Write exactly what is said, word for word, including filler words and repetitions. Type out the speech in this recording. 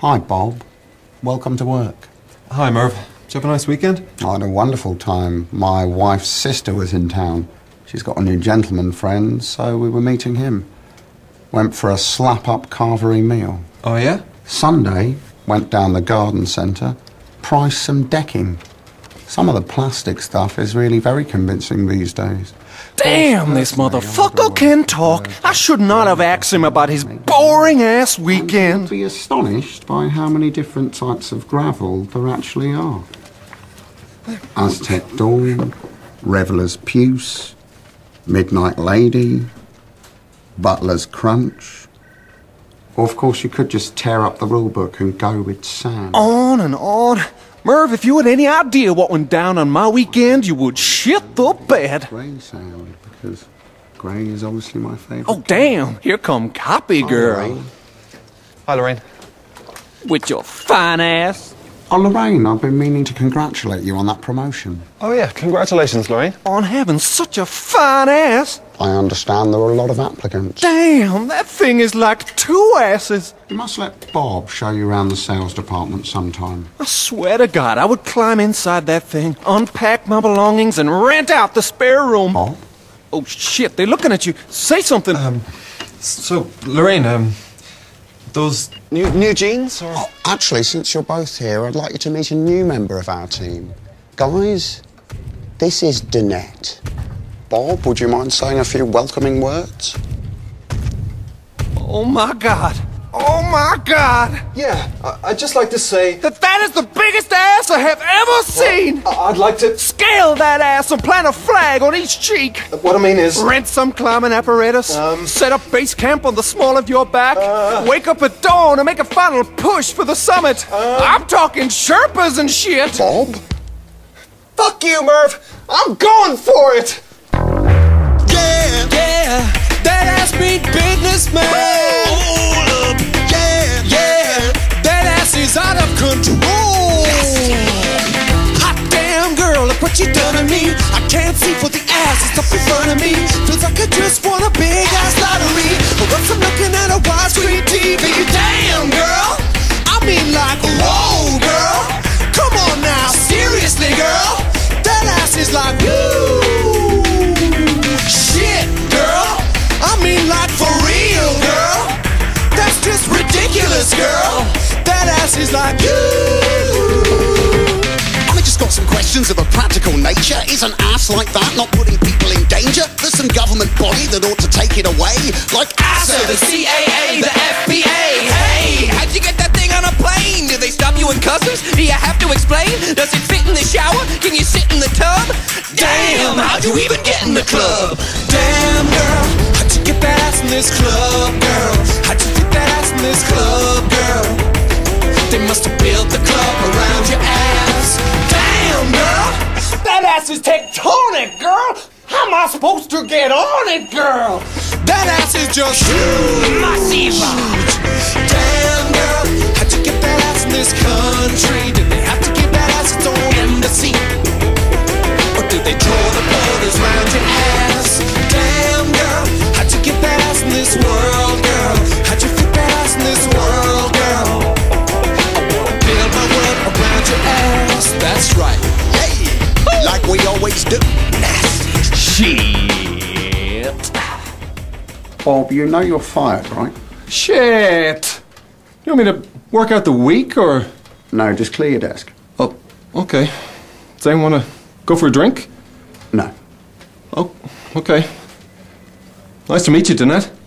Hi, Bob. Welcome to work. Hi, Merv. Did you have a nice weekend? I had a wonderful time. My wife's sister was in town. She's got a new gentleman friend, so we were meeting him. Went for a slap-up carvery meal. Oh, yeah? Sunday, went down the garden centre, priced some decking. Some of the plastic stuff is really very convincing these days. Damn, this motherfucker can talk. I should not have asked him about his boring-ass weekend. You'd be astonished by how many different types of gravel there actually are. Aztec Dawn, Reveler's Puce, Midnight Lady, Butler's Crunch. Or, of course, you could just tear up the rule book and go with sand. On and on. Merv, if you had any idea what went down on my weekend, you would shit the bed. Grey sound, because grey is obviously my favourite. Oh, damn. Here come Copy Girl. Hi, Hi, Lorraine. With your fine ass. Oh, Lorraine, I've been meaning to congratulate you on that promotion. Oh, yeah. Congratulations, Lorraine. On having such a fine ass. I understand there were a lot of applicants. Damn, that thing is like two asses. You must let Bob show you around the sales department sometime. I swear to God, I would climb inside that thing, unpack my belongings, and rent out the spare room. Bob? Oh, shit, they're looking at you. Say something. Um, so, Lorraine, um, those new, new jeans? Or... Oh, actually, since you're both here, I'd like you to meet a new member of our team. Guys, this is Danette. Bob, would you mind saying a few welcoming words? Oh, my God. Oh, my God. Yeah, I, I'd just like to say... That that is the biggest ass I have ever seen. Well, I'd like to... Scale that ass and plant a flag on each cheek. What I mean is... Rent some climbing apparatus. Um, set up base camp on the small of your back. Uh, wake up at dawn and make a final push for the summit. Uh, I'm talking Sherpas and shit. Bob? Fuck you, Merv. I'm going for it. Yeah, that ass beat businessman. Hold up. Yeah, yeah, that ass is out of control. Hot damn girl, look what you done to me. I can't see for the ass, it's up in front of me. Feels like I just won a big ass lottery. Or else I'm looking at a wide screen T V. Damn girl, I mean like whoa girl. Come on now, seriously girl. That ass is like woo. Shit, girl, I mean like for real, girl. That's just ridiculous, girl. That ass is like you. I just got some questions of a practical nature. Is an ass like that not putting people in danger? There's some government body that ought to take it away. Like A S A, the C A A, the F B A. Hey, how'd you get that thing on a plane? Do they stop you in customs? Do you have to explain? Does it fit in the shower? Can you sit in the tub? Damn, how'd you even get in the club? Damn, girl, how'd you get that ass in this club, girl? How'd you get that ass in this club, girl? They must have built the club around your ass. Damn, girl, that ass is tectonic, girl. How am I supposed to get on it, girl? That ass is just huge. Massive. Damn, girl, how'd you get that ass in this country? Did they have to give that ass its own embassy? They draw the borders round your ass. Damn, girl, how'd you get that ass in this world, girl? How'd you fit that ass in this world, girl? I wanna build my world around your ass. That's right, yeah, like we always do. Shit. Bob, you know you're fired, right? Shit. You want me to work out the week, or...? No, just clear your desk. Oh, okay. Does anyone want to... go for a drink? No. Oh, okay. Nice to meet you, Danette.